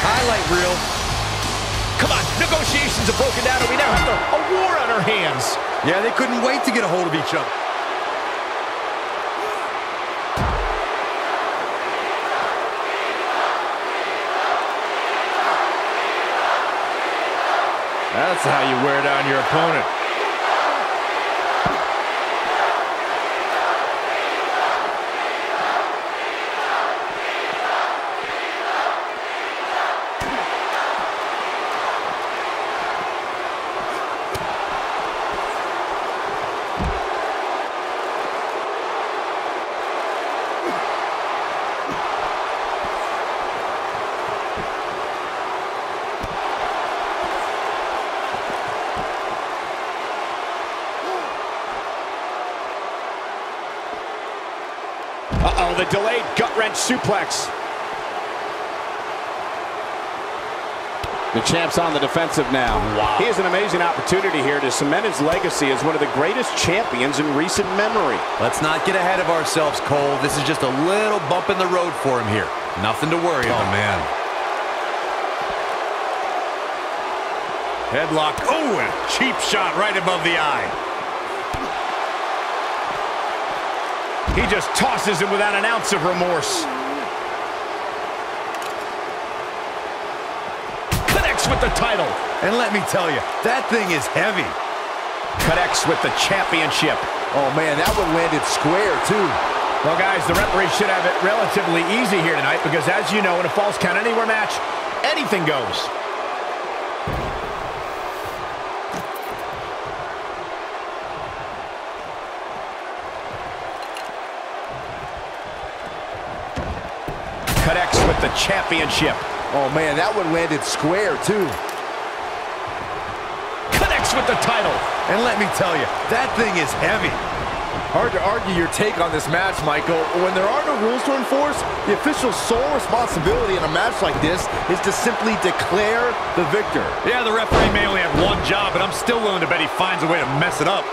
highlight reel. Come on, negotiations have broken down, and we now have a war on our hands. Yeah, they couldn't wait to get a hold of each other. That's how you wear down your opponent. Uh-oh, the delayed gut-wrench suplex. The champ's on the defensive now. Wow. He has an amazing opportunity here to cement his legacy as one of the greatest champions in recent memory. Let's not get ahead of ourselves, Cole. This is just a little bump in the road for him here. Nothing to worry about. Oh, man. Headlock. Oh, and cheap shot right above the eye. He just tosses him without an ounce of remorse. Connects with the title. And let me tell you, that thing is heavy. Connects with the championship. Oh, man, that one landed square, too. Well, guys, the referee should have it relatively easy here tonight because, as you know, in a falls count anywhere match, anything goes. Connects with the championship. Oh, man, that one landed square, too. Connects with the title. And let me tell you, that thing is heavy. Hard to argue your take on this match, Michael. When there are no rules to enforce, the official's sole responsibility in a match like this is to simply declare the victor. Yeah, the referee may only have one job, but I'm still willing to bet he finds a way to mess it up.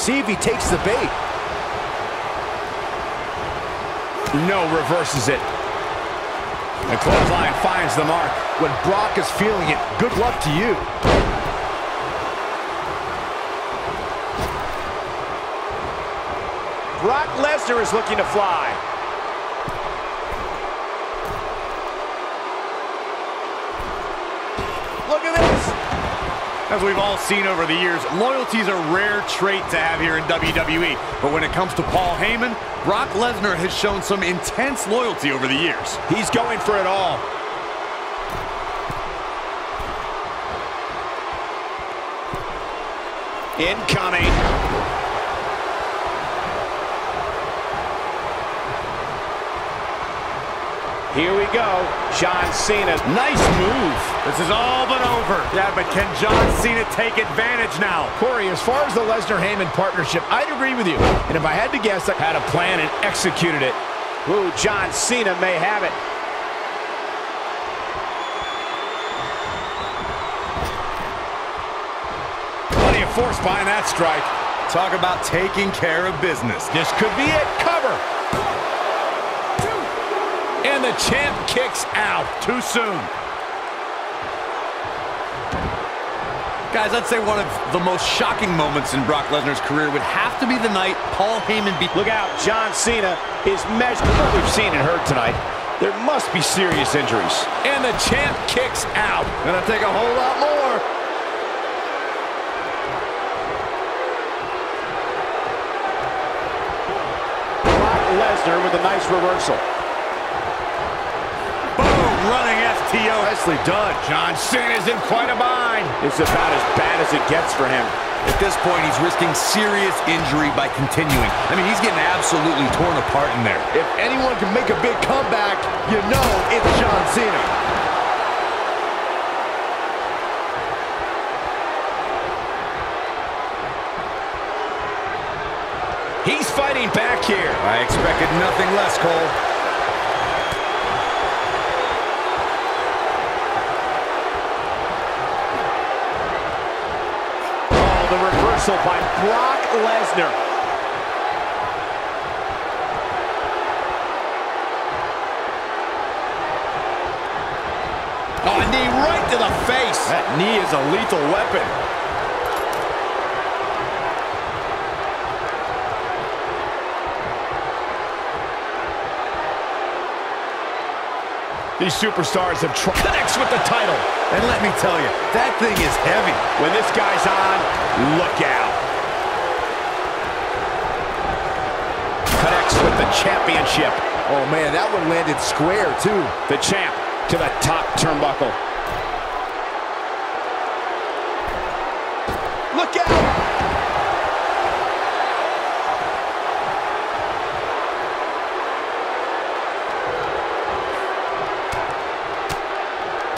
See if he takes the bait. No, reverses it. The clothesline finds the mark. When Brock is feeling it, good luck to you. Brock Lesnar is looking to fly. Look at this. As we've all seen over the years, loyalty is a rare trait to have here in WWE. But when it comes to Paul Heyman, Brock Lesnar has shown some intense loyalty over the years. He's going for it all. Incoming. Here we go. John Cena. Nice move. This is all but over. Yeah, but can John Cena take advantage now? Corey, as far as the Lesnar-Heyman partnership, I'd agree with you. And if I had to guess, I had a plan and executed it. Ooh, John Cena may have it. Plenty of force behind that strike. Talk about taking care of business. This could be it. Cover. And the champ kicks out too soon. Guys, I'd say one of the most shocking moments in Brock Lesnar's career would have to be the night Paul Heyman beat. Look out, John Cena is measured for what we've seen and heard tonight. There must be serious injuries. And the champ kicks out. Gonna take a whole lot more. Brock Lesnar with a nice reversal. Running FTO. Nicely done. John Cena's in quite a bind. It's about as bad as it gets for him. At this point, he's risking serious injury by continuing. I mean, he's getting absolutely torn apart in there. If anyone can make a big comeback, you know it's John Cena. He's fighting back here. I expected nothing less, Cole. By Brock Lesnar. knee right to the face. That knee is a lethal weapon. These superstars have tried. Connects with the title. And let me tell you, that thing is heavy. When this guy's on, look out. Connects with the championship. Oh, man, that one landed square, too. The champ to the top turnbuckle. Look out!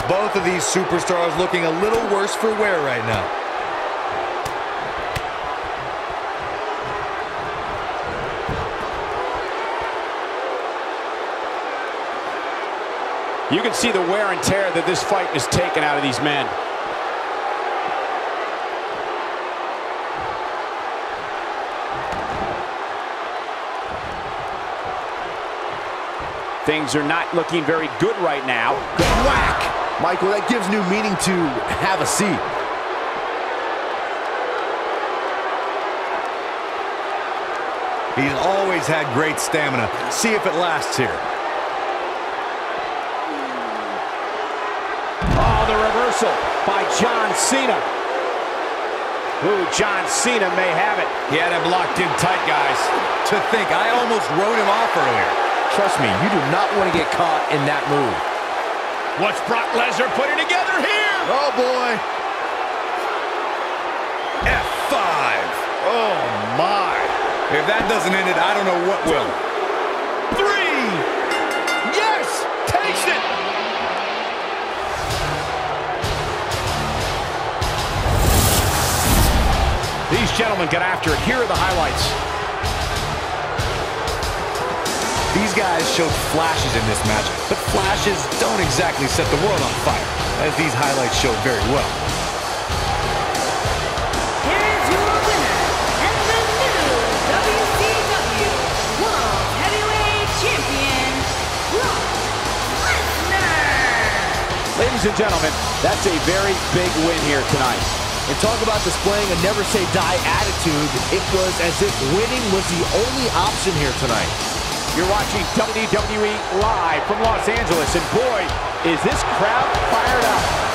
Both of these superstars looking a little worse for wear right now. You can see the wear and tear that this fight is taking out of these men. Things are not looking very good right now. Whack! Michael, that gives new meaning to have a seat. He's always had great stamina. See if it lasts here. Oh, the reversal by John Cena. Ooh, John Cena may have it. He had him locked in tight, guys. To think, I almost wrote him off earlier. Trust me, you do not want to get caught in that move. What's Brock Lesnar putting together here? Oh, boy. F5. Oh, my. If that doesn't end it, I don't know what will. 3. Yes! Takes it. These gentlemen get after it. Here are the highlights. These guys showed flashes in this match, but flashes don't exactly set the world on fire, as these highlights show very well. Here's your winner, and the new WCW World Heavyweight Champion, Brock Lesnar! Ladies and gentlemen, that's a very big win here tonight. And talk about displaying a never-say-die attitude, it was as if winning was the only option here tonight. You're watching WWE Live from Los Angeles, and boy, is this crowd fired up.